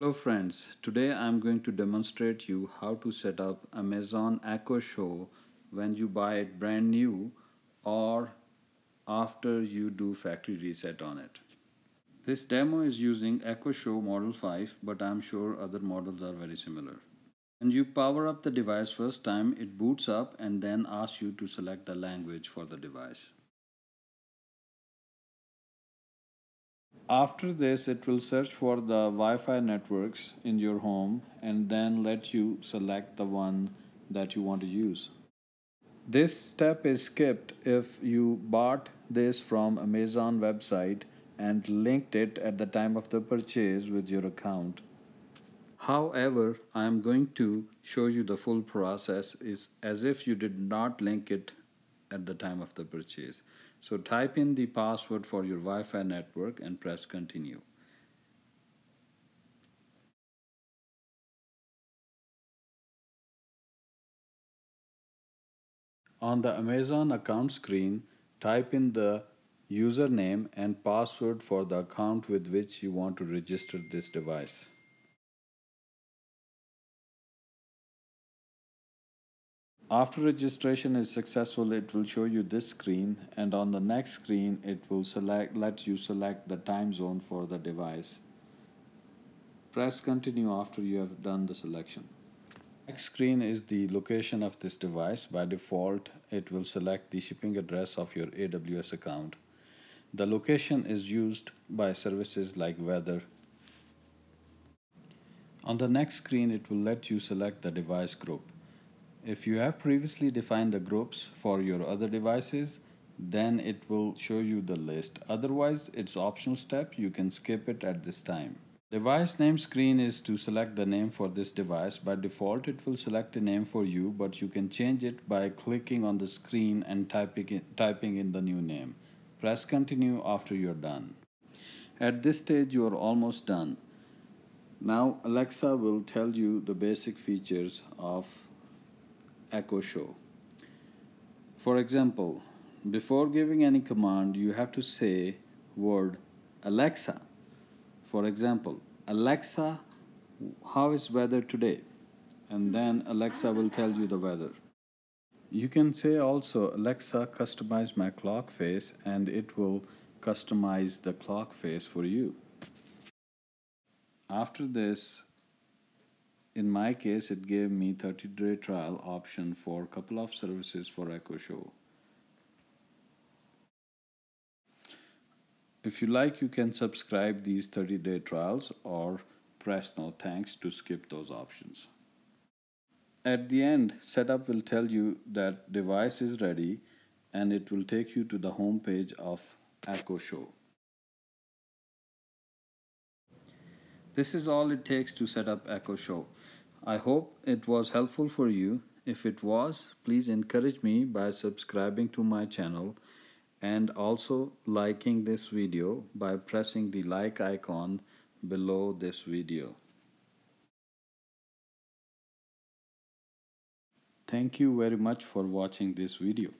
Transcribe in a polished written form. Hello friends, today I'm going to demonstrate you how to set up Amazon Echo Show when you buy it brand new or after you do factory reset on it. This demo is using Echo Show Model 5, but I'm sure other models are very similar. When you power up the device first time, it boots up and then asks you to select the language for the device. After this, it will search for the Wi-Fi networks in your home and then let you select the one that you want to use. This step is skipped if you bought this from Amazon website and linked it at the time of the purchase with your account. However, I am going to show you the full process is as if you did not link it at the time of the purchase. So type in the password for your Wi-Fi network and press continue. On the Amazon account screen, type in the username and password for the account with which you want to register this device. After registration is successful, it will show you this screen, and on the next screen it will let you select the time zone for the device. Press continue after you have done the selection. Next screen is the location of this device. By default, it will select the shipping address of your AWS account. The location is used by services like weather. On the next screen, it will let you select the device group. If you have previously defined the groups for your other devices, then it will show you the list. Otherwise, it's optional step. You can skip it at this time. Device name screen is to select the name for this device. By default, it will select a name for you, but you can change it by clicking on the screen and typing in the new name. Press continue after you're done. At this stage, you are almost done. Now, Alexa will tell you the basic features of Echo Show. For example, before giving any command, you have to say word Alexa. For example, Alexa, how is weather today? And then Alexa will tell you the weather. You can say also, Alexa, customize my clock face, and it will customize the clock face for you. After this, in my case, it gave me 30-day trial option for a couple of services for Echo Show. If you like, you can subscribe these 30-day trials or press no thanks to skip those options. At the end, setup will tell you that device is ready and it will take you to the home page of Echo Show. This is all it takes to set up Echo Show. I hope it was helpful for you. If it was, please encourage me by subscribing to my channel and also liking this video by pressing the like icon below this video. Thank you very much for watching this video.